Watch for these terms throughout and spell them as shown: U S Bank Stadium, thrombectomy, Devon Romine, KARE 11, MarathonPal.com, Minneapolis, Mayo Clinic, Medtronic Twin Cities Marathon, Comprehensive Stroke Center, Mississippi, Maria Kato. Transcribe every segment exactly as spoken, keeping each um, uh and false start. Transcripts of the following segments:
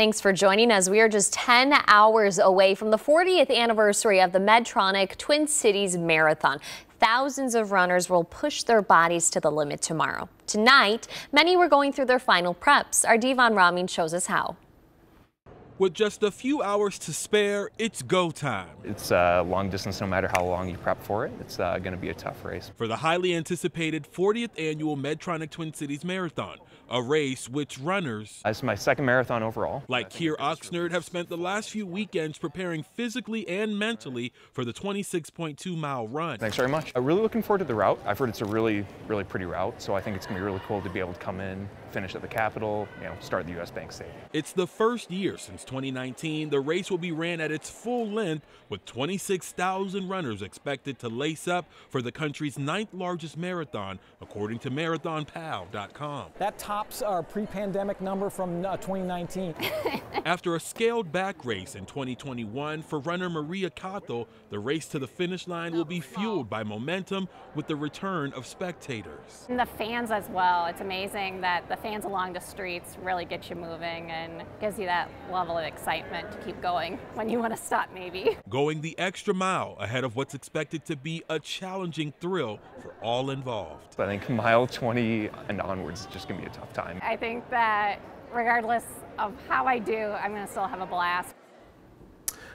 Thanks for joining us. We are just ten hours away from the fortieth anniversary of the Medtronic Twin Cities Marathon. Thousands of runners will push their bodies to the limit tomorrow. Tonight, many were going through their final preps. Our Devon Romine shows us how. With just a few hours to spare, it's go time. It's a long distance, no matter how long you prep for it. It's uh, going to be a tough race. For the highly anticipated fortieth annual Medtronic Twin Cities Marathon, a race which runners... It's my second marathon overall. Like KARE Oxnard have spent the last few weekends preparing physically and mentally for the twenty-six point two mile run. Thanks very much. I'm really looking forward to the route. I've heard it's a really, really pretty route, so I think it's going to be really cool to be able to come in, finish at the Capitol, you know, start the U S Bank Stadium. It's the first year since twenty nineteen, the race will be ran at its full length, with twenty-six thousand runners expected to lace up for the country's ninth largest marathon, according to Marathon Pal dot com. That tops our pre-pandemic number from uh, twenty nineteen. After a scaled-back race in twenty twenty-one, for runner Maria Kato, the race to the finish line will be fueled by momentum with the return of spectators. And the fans as well. It's amazing that the fans along the streets really get you moving and gives you that level of excitement to keep going when you want to stop, maybe. Going the extra mile ahead of what's expected to be a challenging thrill for all involved. I think mile twenty and onwards is just going to be a tough time. I think that regardless of how I do, I'm going to still have a blast.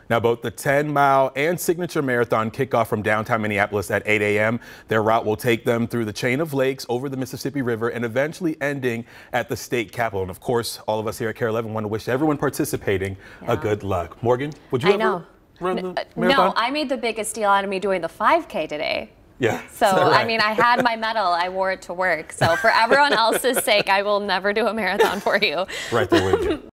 Now, both the ten mile and signature marathon kick off from downtown Minneapolis at eight A M Their route will take them through the chain of lakes, over the Mississippi River, and eventually ending at the state capitol. And of course, all of us here at KARE eleven want to wish everyone participating yeah. a good luck. Morgan, would you I ever know. run the N marathon? No, I made the biggest deal out of me doing the five K today. Yeah. So, right? I mean, I had my medal. I wore it to work. So for everyone else's sake, I will never do a marathon for you. Right there with you.